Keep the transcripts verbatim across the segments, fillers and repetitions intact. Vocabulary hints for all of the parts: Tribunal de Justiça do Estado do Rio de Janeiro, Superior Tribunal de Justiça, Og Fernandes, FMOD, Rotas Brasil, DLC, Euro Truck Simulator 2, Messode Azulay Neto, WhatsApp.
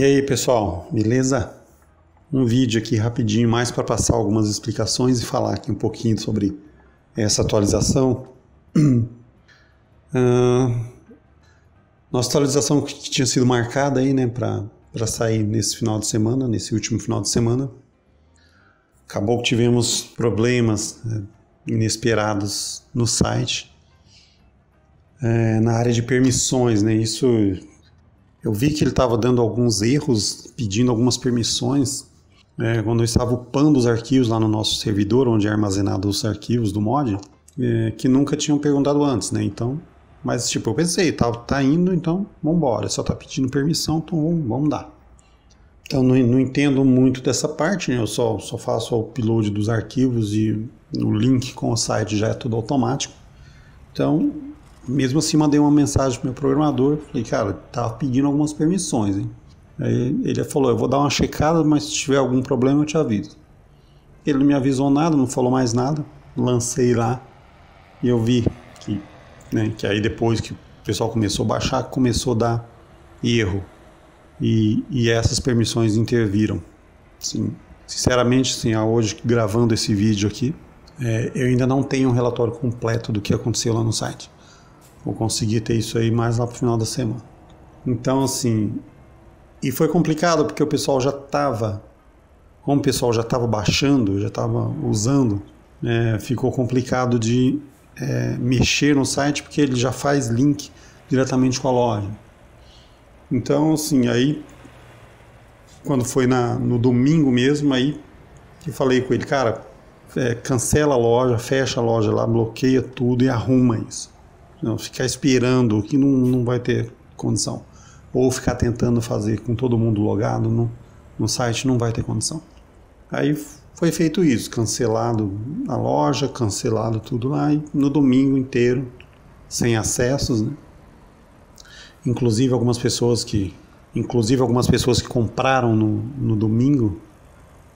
E aí pessoal, beleza? Um vídeo aqui rapidinho mais para passar algumas explicações e falar aqui um pouquinho sobre essa atualização. Uh, nossa atualização que tinha sido marcada aí, né, para para sair nesse final de semana, nesse último final de semana. Acabou que tivemos problemas inesperados no site, é, na área de permissões, né? Isso... Eu vi que ele estava dando alguns erros, pedindo algumas permissões, é, quando eu estava upando os arquivos lá no nosso servidor, onde é armazenado os arquivos do mod, é, que nunca tinham perguntado antes, né? Então, mas tipo, eu pensei, tá, tá indo, então vambora, só tá pedindo permissão, então vamos, vamos dar. Então não, não entendo muito dessa parte, né? Eu só, só faço o upload dos arquivos e o link com o site já é tudo automático. Então... Mesmo assim, mandei uma mensagem pro meu programador, falei, cara, tava pedindo algumas permissões, hein? Aí ele falou, eu vou dar uma checada, mas se tiver algum problema eu te aviso. Ele não me avisou nada, não falou mais nada, lancei lá e eu vi que, né, que aí depois que o pessoal começou a baixar, começou a dar erro. E, e essas permissões interviram. Sim, sinceramente, sim, hoje gravando esse vídeo aqui, é, eu ainda não tenho um relatório completo do que aconteceu lá no site. Vou conseguir ter isso aí mais lá pro final da semana. Então, assim... E foi complicado porque o pessoal já tava... Como o pessoal já tava baixando, já tava usando... É, ficou complicado de é, mexer no site porque ele já faz link diretamente com a loja. Então, assim, aí... Quando foi na, no domingo mesmo, aí... Eu falei com ele, cara... É, cancela a loja, fecha a loja lá, bloqueia tudo e arruma isso. Não, ficar esperando, que não, não vai ter condição. Ou ficar tentando fazer com todo mundo logado no, no site, não vai ter condição. Aí foi feito isso, cancelado a loja, cancelado tudo lá, e no domingo inteiro, sem acessos, né? Inclusive algumas pessoas que, inclusive algumas pessoas que compraram no, no domingo,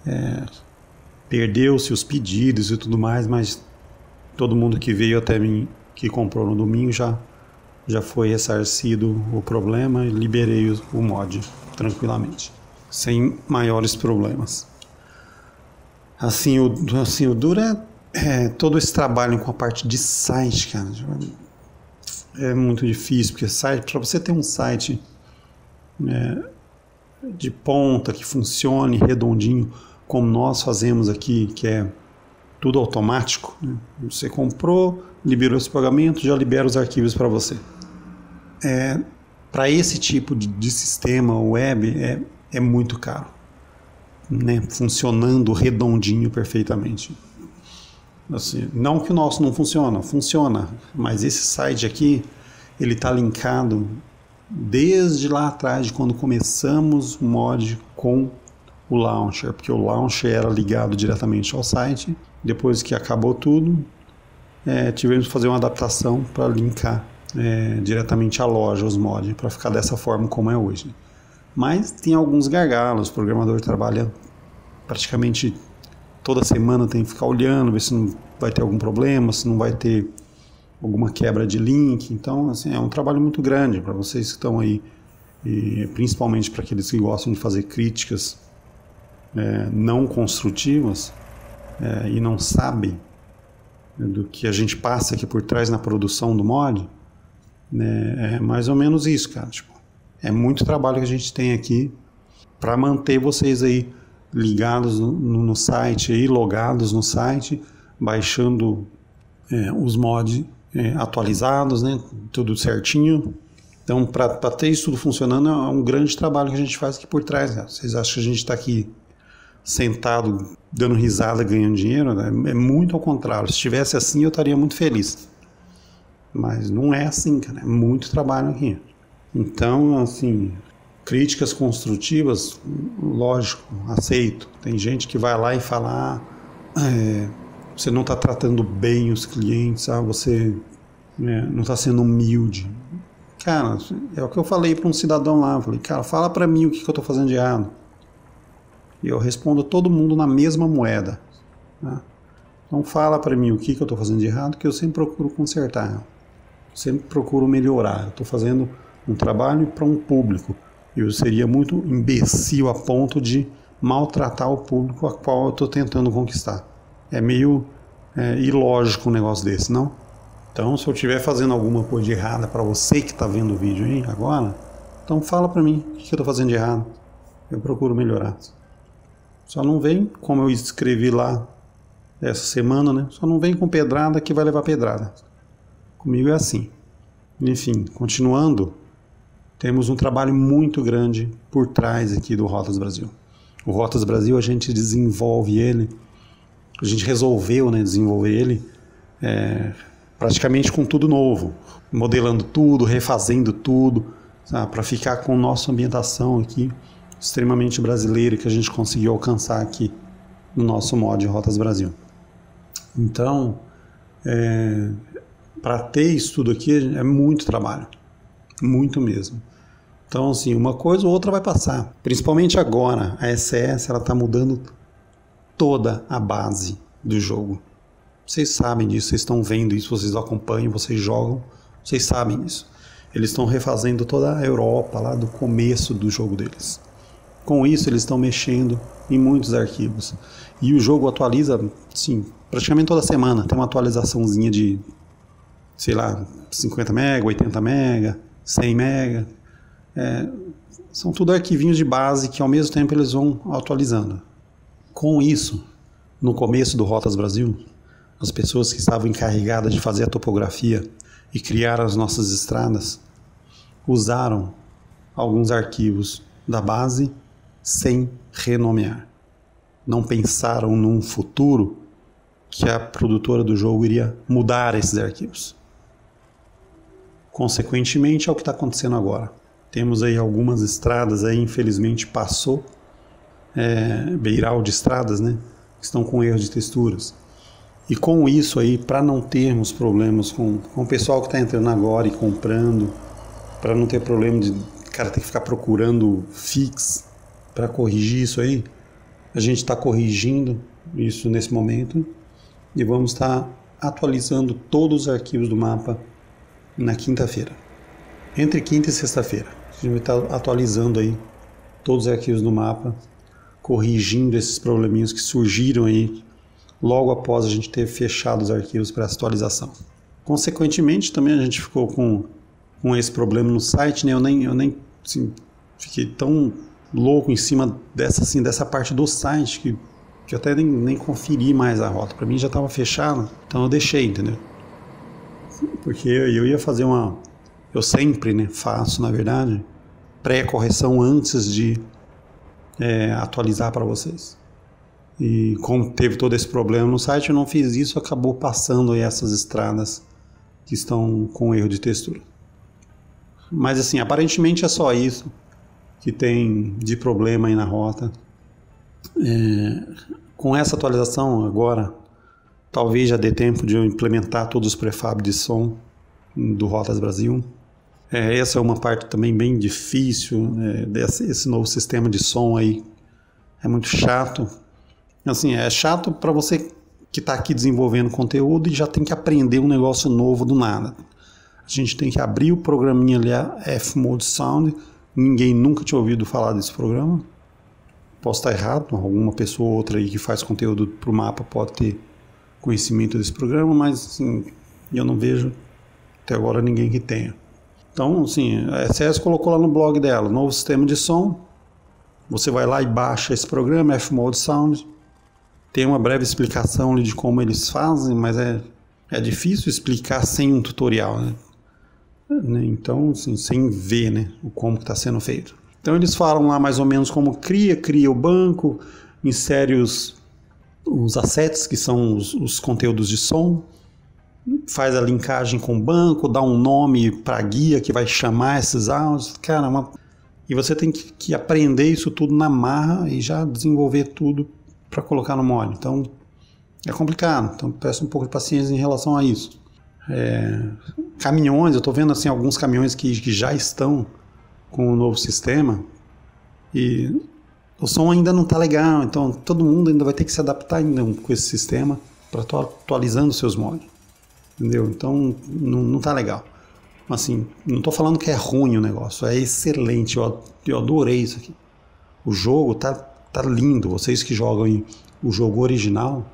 é, perdeu-se os pedidos e tudo mais, mas todo mundo que veio até mim, que comprou no domingo, já, já foi ressarcido o problema e liberei o, o mod tranquilamente, sem maiores problemas. Assim, o, assim, o duro é, é todo esse trabalho com a parte de site, cara, é muito difícil, porque site, para você ter um site é, de ponta, que funcione redondinho, como nós fazemos aqui, que é tudo automático, né? Você comprou... Liberou esse pagamento, já libera os arquivos para você. É, para esse tipo de, de sistema web é, é muito caro, né? Funcionando redondinho perfeitamente. Assim, não que o nosso não funciona, funciona. Mas esse site aqui, ele está linkado desde lá atrás, de quando começamos o mod com o launcher. Porque o launcher era ligado diretamente ao site. Depois que acabou tudo... É, tivemos que fazer uma adaptação para linkar é, diretamente à loja, os mods, para ficar dessa forma como é hoje. Mas tem alguns gargalos, o programador trabalha praticamente toda semana, tem que ficar olhando, ver se não vai ter algum problema, se não vai ter alguma quebra de link. Então, assim, é um trabalho muito grande para vocês que estão aí, e principalmente para aqueles que gostam de fazer críticas é, não construtivas é, e não sabem do que a gente passa aqui por trás na produção do mod, né? É mais ou menos isso, cara. Tipo, é muito trabalho que a gente tem aqui para manter vocês aí ligados no, no site, aí, logados no site, baixando é, os mods é, atualizados, né? Tudo certinho. Então, para ter isso tudo funcionando, é um grande trabalho que a gente faz aqui por trás, né? Vocês acham que a gente está aqui sentado, dando risada, ganhando dinheiro, né? É muito ao contrário. Se estivesse assim, eu estaria muito feliz. Mas não é assim, cara. É muito trabalho aqui. Então, assim, críticas construtivas, lógico, aceito. Tem gente que vai lá e fala, ah, é, você não está tratando bem os clientes, ah, você é, não está sendo humilde. Cara, é o que eu falei para um cidadão lá. Eu falei, cara, fala para mim o que, que eu estou fazendo de errado. Eu respondo a todo mundo na mesma moeda, né? Então fala para mim o que, que eu estou fazendo de errado, que eu sempre procuro consertar, sempre procuro melhorar. Estou fazendo um trabalho para um público. Eu seria muito imbecil a ponto de maltratar o público a qual eu estou tentando conquistar. É meio é, ilógico um negócio desse, não? Então, se eu estiver fazendo alguma coisa de errada para você que está vendo o vídeo aí agora, então fala para mim o que eu estou fazendo de errado. Eu procuro melhorar. Só não vem, como eu escrevi lá essa semana, né? Só não vem com pedrada que vai levar pedrada. Comigo é assim. Enfim, continuando, temos um trabalho muito grande por trás aqui do Rotas Brasil. O Rotas Brasil, a gente desenvolve ele, a gente resolveu, né, desenvolver ele é, praticamente com tudo novo, modelando tudo, refazendo tudo, para ficar com nossa ambientação aqui extremamente brasileira que a gente conseguiu alcançar aqui no nosso mod Rotas Brasil. Então, é, para ter isso tudo aqui é muito trabalho, muito mesmo. Então, assim, uma coisa ou outra vai passar. Principalmente agora, a S S ela está mudando toda a base do jogo. Vocês sabem disso, vocês estão vendo isso, vocês acompanham, vocês jogam, vocês sabem isso. Eles estão refazendo toda a Europa lá do começo do jogo deles. Com isso, eles estão mexendo em muitos arquivos. E o jogo atualiza, sim, praticamente toda semana. Tem uma atualizaçãozinha de, sei lá, cinquenta mega, oitenta mega, cem mega. É, são tudo arquivinhos de base que ao mesmo tempo eles vão atualizando. Com isso, no começo do Rotas Brasil, as pessoas que estavam encarregadas de fazer a topografia e criar as nossas estradas, usaram alguns arquivos da base sem renomear. Não pensaram num futuro que a produtora do jogo iria mudar esses arquivos. Consequentemente, é o que está acontecendo agora. Temos aí algumas estradas, aí, infelizmente passou, é, beiral de estradas, né, que estão com erro de texturas. E com isso aí, para não termos problemas com, com o pessoal que está entrando agora e comprando, para não ter problema de, cara, ter que ficar procurando fix para corrigir isso aí, a gente está corrigindo isso nesse momento e vamos estar atualizando todos os arquivos do mapa na quinta-feira. Entre quinta e sexta-feira, a gente vai estar atualizando aí todos os arquivos do mapa, corrigindo esses probleminhos que surgiram aí, logo após a gente ter fechado os arquivos para essa atualização. Consequentemente, também a gente ficou com, com esse problema no site, né? Eu nem, eu nem assim, fiquei tão louco em cima dessa, assim, dessa parte do site que, que eu até nem, nem conferi mais a rota. Para mim já estava fechada, então eu deixei, entendeu? Porque eu ia fazer uma... Eu sempre, né, faço, na verdade, pré-correção antes de é, atualizar para vocês. E como teve todo esse problema no site, eu não fiz isso, acabou passando aí essas estradas que estão com erro de textura. Mas assim, aparentemente é só isso que tem de problema aí na rota. É, com essa atualização agora, talvez já dê tempo de eu implementar todos os prefab de som do Rotas Brasil. É, essa é uma parte também bem difícil, né, desse, esse novo sistema de som aí é muito chato. Assim, é chato para você que está aqui desenvolvendo conteúdo e já tem que aprender um negócio novo do nada. A gente tem que abrir o programinha ali, a F M O D Sound. Ninguém nunca tinha ouvido falar desse programa. Posso estar errado, alguma pessoa ou outra aí que faz conteúdo para o mapa pode ter conhecimento desse programa, mas assim, eu não vejo até agora ninguém que tenha. Então, assim, a S S colocou lá no blog dela, novo sistema de som. Você vai lá e baixa esse programa, F M O D Sound. Tem uma breve explicação ali de como eles fazem, mas é, é difícil explicar sem um tutorial, né? Então, assim, sem ver, né, o como está sendo feito. Então eles falam lá mais ou menos como cria, cria o banco, insere os, os assets, que são os, os conteúdos de som, faz a linkagem com o banco, dá um nome para a guia que vai chamar esses áudios. Cara, uma... e você tem que, que aprender isso tudo na marra e já desenvolver tudo para colocar no mod. Então é complicado, então peço um pouco de paciência em relação a isso. É, caminhões, eu estou vendo assim alguns caminhões que, que já estão com o novo sistema e o som ainda não está legal, então todo mundo ainda vai ter que se adaptar ainda com esse sistema para estar atualizando seus mods, entendeu? Então não está legal. Assim, não tô falando que é ruim o negócio, é excelente, eu, eu adorei isso aqui. O jogo tá, tá lindo, vocês que jogam em, o jogo original,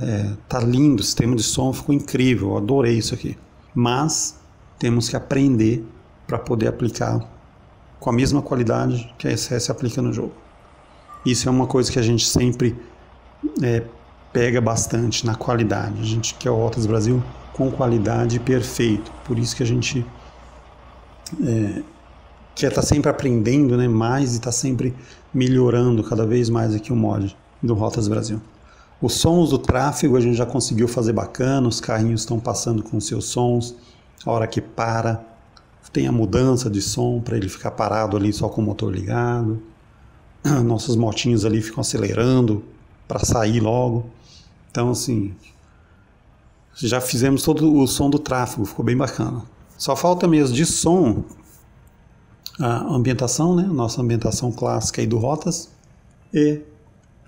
é, tá lindo, o sistema de som ficou incrível, eu adorei isso aqui. Mas temos que aprender para poder aplicar com a mesma qualidade que a S S aplica no jogo. Isso é uma coisa que a gente sempre é, pega bastante na qualidade, a gente quer o Rotas Brasil com qualidade perfeito, por isso que a gente é, quer estar tá sempre aprendendo, né, mais e estar tá sempre melhorando cada vez mais aqui o mod do Rotas Brasil. Os sons do tráfego a gente já conseguiu fazer bacana, os carrinhos estão passando com seus sons, a hora que para, tem a mudança de som para ele ficar parado ali só com o motor ligado, nossos motinhos ali ficam acelerando para sair logo, então assim... Já fizemos todo o som do tráfego, ficou bem bacana. Só falta mesmo de som a ambientação, né? Nossa ambientação clássica aí do Rotas e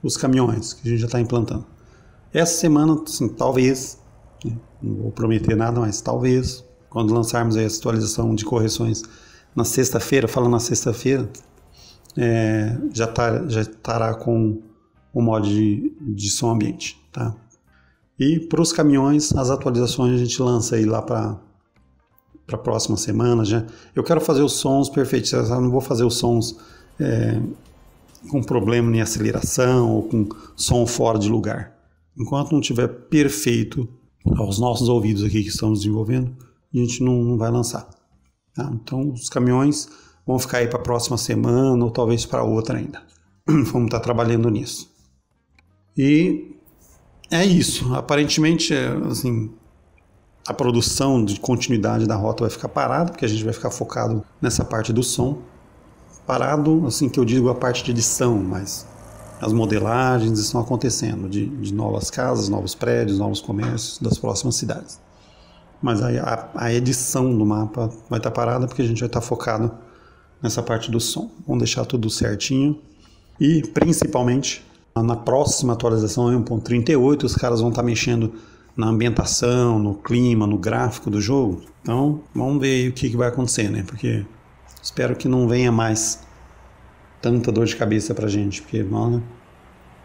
os caminhões que a gente já está implantando. Essa semana, assim, talvez, não vou prometer nada, mas talvez, quando lançarmos aí a atualização de correções na sexta-feira, falando na sexta-feira, é, já, tá, já estará com o mod de, de som ambiente, tá? E para os caminhões, as atualizações a gente lança aí lá para a próxima semana. Já. Eu quero fazer os sons perfeitos, eu não vou fazer os sons é, com problema em aceleração ou com som fora de lugar. Enquanto não tiver perfeito aos nossos ouvidos aqui que estamos desenvolvendo, a gente não, não vai lançar. Tá? Então os caminhões vão ficar aí para a próxima semana ou talvez para outra ainda. Vamos estar tá trabalhando nisso. E... é isso, aparentemente assim, a produção de continuidade da rota vai ficar parada, porque a gente vai ficar focado nessa parte do som. Parado, assim que eu digo, a parte de edição, mas as modelagens estão acontecendo, de, de novas casas, novos prédios, novos comércios das próximas cidades. Mas a, a, a edição do mapa vai estar parada, porque a gente vai estar focado nessa parte do som. Vamos deixar tudo certinho e, principalmente... na próxima atualização um ponto trinta e oito, os caras vão estar mexendo na ambientação, no clima, no gráfico do jogo. Então, vamos ver aí o que, que vai acontecer, né? Porque espero que não venha mais tanta dor de cabeça pra gente. Porque, mano,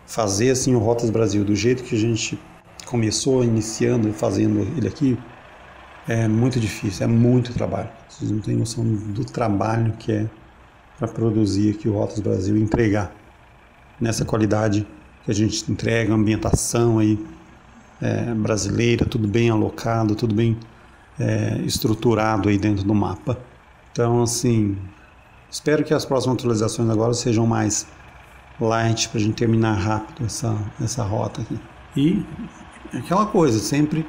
fazer assim o Rotas Brasil do jeito que a gente começou, iniciando e fazendo ele aqui, é muito difícil, é muito trabalho. Vocês não têm noção do trabalho que é para produzir aqui o Rotas Brasil e entregar nessa qualidade que a gente entrega, ambientação aí, é, brasileira, tudo bem alocado, tudo bem é, estruturado aí dentro do mapa. Então, assim, espero que as próximas atualizações agora sejam mais light para a gente terminar rápido essa, essa rota aqui. E aquela coisa, sempre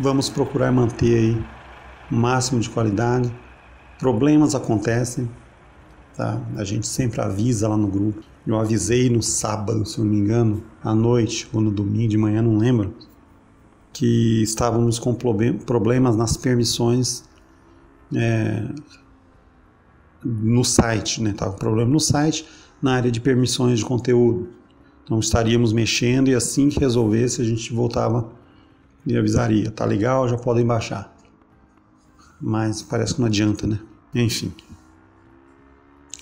vamos procurar manter aí o máximo de qualidade. Problemas acontecem, tá? A gente sempre avisa lá no grupo. Eu avisei no sábado, se eu não me engano, à noite ou no domingo de manhã, não lembro, que estávamos com problemas nas permissões é, no site, né? Tava um problema no site, na área de permissões de conteúdo. Então estaríamos mexendo e assim que resolvesse a gente voltava e avisaria, tá legal, já podem baixar. Mas parece que não adianta, né? Enfim,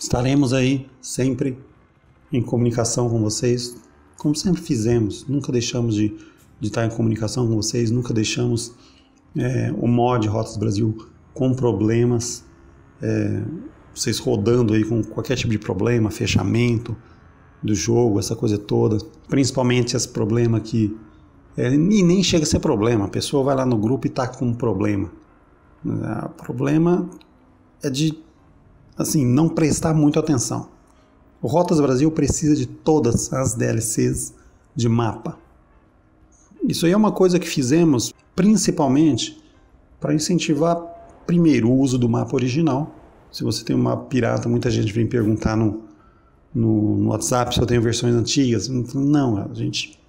estaremos aí sempre em comunicação com vocês, como sempre fizemos, nunca deixamos de, de estar em comunicação com vocês, nunca deixamos é, o mod Rotas Brasil com problemas, é, vocês rodando aí com qualquer tipo de problema, fechamento do jogo, essa coisa toda, principalmente esse problema que é, nem chega a ser problema, a pessoa vai lá no grupo e tá com um problema. O problema é de, assim, não prestar muito atenção. O Rotas Brasil precisa de todas as D L Cs de mapa. Isso aí é uma coisa que fizemos principalmente para incentivar primeiro o uso do mapa original. Se você tem um mapa pirata, muita gente vem perguntar no, no, no WhatsApp se eu tenho versões antigas. Não, a gente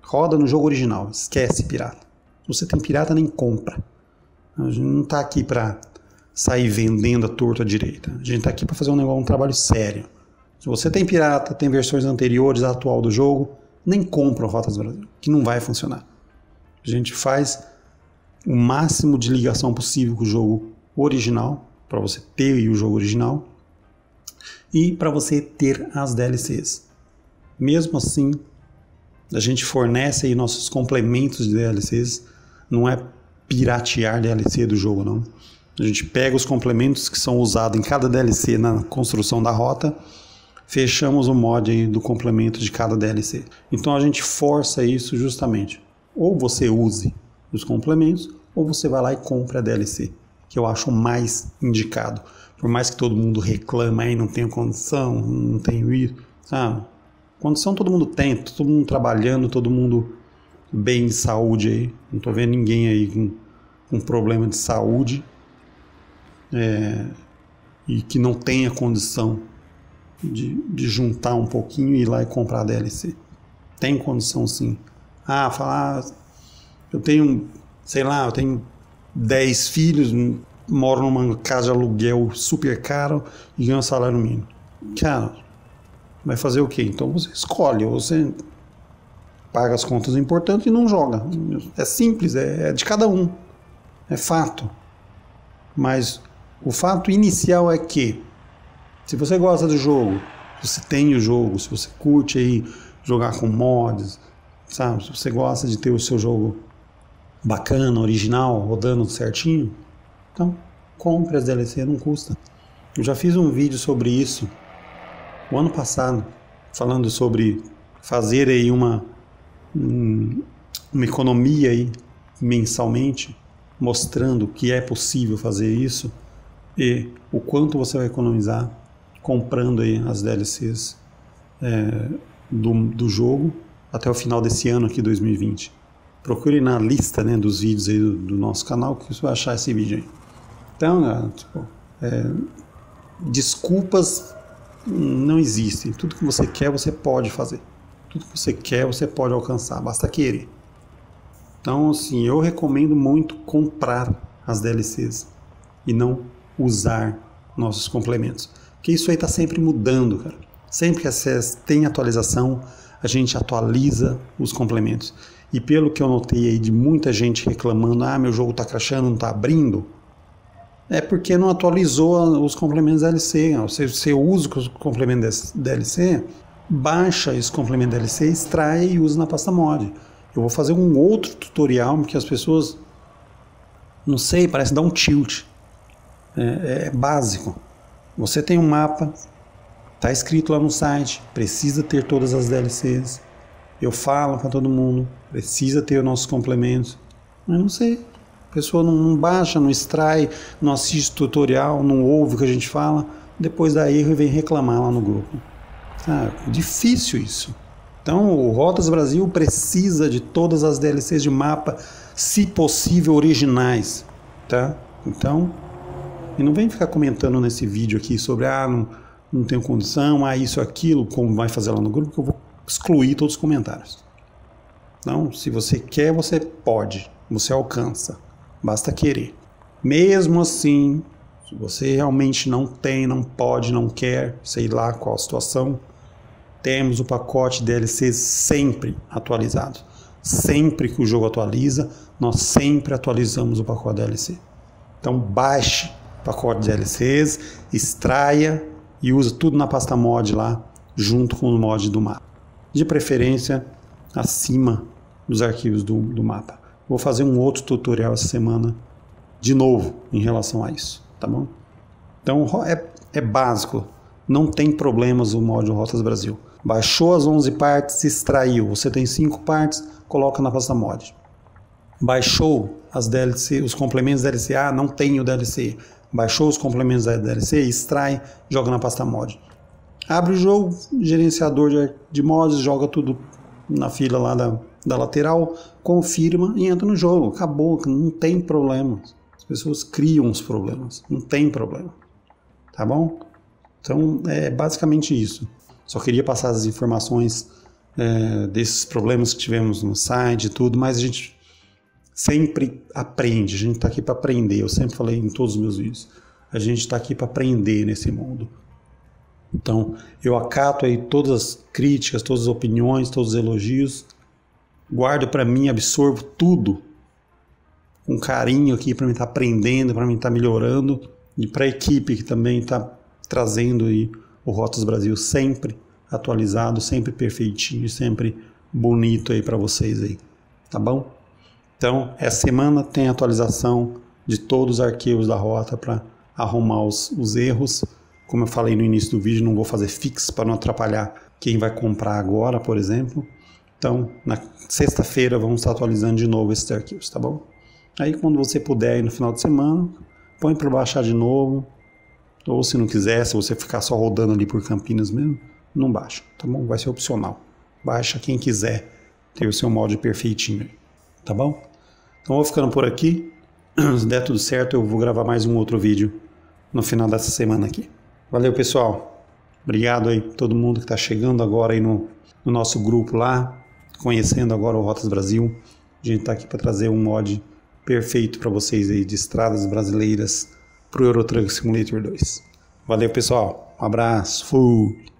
roda no jogo original, esquece pirata. Se você tem pirata, nem compra. A gente não está aqui para sair vendendo a torto à direita. A gente está aqui para fazer um, negócio, um trabalho sério. Se você tem pirata, tem versões anteriores, a atual do jogo, nem compra o Rotas Brasil, que não vai funcionar. A gente faz o máximo de ligação possível com o jogo original, para você ter o jogo original e para você ter as D L Cs. Mesmo assim, a gente fornece aí nossos complementos de D L Cs, não é piratear D L C do jogo, não. A gente pega os complementos que são usados em cada D L C na construção da rota, fechamos o mod aí do complemento de cada D L C. Então a gente força isso justamente. Ou você use os complementos, ou você vai lá e compra a D L C, que eu acho mais indicado. Por mais que todo mundo reclama aí, não tenho condição, não tenho isso, sabe? Condição todo mundo tem, todo mundo trabalhando, todo mundo bem de saúde aí. Não tô vendo ninguém aí com, com problema de saúde é, e que não tenha condição de, de juntar um pouquinho e ir lá e comprar a D L C. Tem condição sim. Ah, falar, eu tenho, sei lá, eu tenho dez filhos, moro numa casa de aluguel super caro e ganho um salário mínimo. Cara, vai fazer o quê? Então você escolhe, ou você paga as contas importantes e não joga. É simples, é, é de cada um, é fato. Mas o fato inicial é que, se você gosta do jogo, se você tem o jogo, se você curte aí jogar com mods, sabe? Se você gosta de ter o seu jogo bacana, original, rodando certinho, então compre as D L C, não custa. Eu já fiz um vídeo sobre isso o ano passado, falando sobre fazer aí uma, uma economia aí mensalmente, mostrando que é possível fazer isso e o quanto você vai economizar comprando aí as D L Cs é, do, do jogo até o final desse ano aqui, dois mil e vinte. Procure na lista, né, dos vídeos aí do, do nosso canal que você vai achar esse vídeo aí. Então, tipo, é, desculpas não existem. Tudo que você quer, você pode fazer. Tudo que você quer, você pode alcançar. Basta querer. Então, assim, eu recomendo muito comprar as D L Cs e não usar nossos complementos. Porque isso aí tá sempre mudando, cara. Sempre que tem atualização, a gente atualiza os complementos. E pelo que eu notei aí de muita gente reclamando, ah, meu jogo tá crashando, não tá abrindo, é porque não atualizou os complementos D L C. Você, você usa os complementos D L C, baixa esse complemento D L C, extrai e usa na pasta mod. Eu vou fazer um outro tutorial, porque as pessoas, não sei, parece dar um tilt. É, é básico. Você tem um mapa, tá escrito lá no site, precisa ter todas as D L Cs. Eu falo para todo mundo, precisa ter os nossos complementos. Eu não sei. A pessoa não baixa, não extrai, não assiste tutorial, não ouve o que a gente fala, depois dá erro e vem reclamar lá no grupo. Ah, difícil isso. Então o Rotas Brasil precisa de todas as D L Cs de mapa, se possível originais, tá? Então, e não vem ficar comentando nesse vídeo aqui sobre ah, não, não tenho condição, ah, isso, aquilo, como vai fazer lá no grupo, que eu vou excluir todos os comentários. Então, se você quer, você pode, você alcança. Basta querer. Mesmo assim, se você realmente não tem, não pode, não quer, sei lá qual a situação, temos o pacote D L C sempre atualizado. Sempre que o jogo atualiza, nós sempre atualizamos o pacote D L C. Então baixe o pacote D L Cs, extraia e usa tudo na pasta mod lá, junto com o mod do mapa. De preferência, acima dos arquivos do, do mapa. Vou fazer um outro tutorial essa semana, de novo, em relação a isso, tá bom? Então, é, é básico, não tem problemas o mod Rotas Brasil. Baixou as onze partes, extraiu, você tem cinco partes, coloca na pasta mod. Baixou as D L C, os complementos da D L C, ah, não tem o D L C. Baixou os complementos da D L C, extrai, joga na pasta mod. Abre o jogo, gerenciador de, de mods, joga tudo na fila lá da... da lateral, confirma e entra no jogo. Acabou, não tem problema. As pessoas criam os problemas, não tem problema, tá bom? Então é basicamente isso. Só queria passar as informações é, desses problemas que tivemos no site e tudo, mas a gente sempre aprende, a gente tá aqui para aprender. Eu sempre falei em todos os meus vídeos, a gente tá aqui para aprender nesse mundo. Então eu acato aí todas as críticas, todas as opiniões, todos os elogios, guardo para mim, absorvo tudo com carinho aqui para mim estar tá aprendendo, para mim estar tá melhorando, e para a equipe que também está trazendo aí o Rotas Brasil sempre atualizado, sempre perfeitinho, sempre bonito aí para vocês aí, tá bom? Então, essa semana tem atualização de todos os arquivos da rota para arrumar os, os erros. Como eu falei no início do vídeo, não vou fazer fix para não atrapalhar quem vai comprar agora, por exemplo. Então, na sexta-feira vamos estar atualizando de novo esses arquivos, tá bom? Aí, quando você puder, aí no final de semana, põe para baixar de novo. Ou se não quiser, se você ficar só rodando ali por Campinas mesmo, não baixa, tá bom? Vai ser opcional. Baixa quem quiser ter o seu molde perfeitinho, tá bom? Então, vou ficando por aqui. Se der tudo certo, eu vou gravar mais um outro vídeo no final dessa semana aqui. Valeu, pessoal. Obrigado aí todo mundo que está chegando agora aí no, no nosso grupo lá, conhecendo agora o Rotas Brasil. A gente está aqui para trazer um mod perfeito para vocês aí de estradas brasileiras para o Euro Truck Simulator dois. Valeu, pessoal. Um abraço. Fui.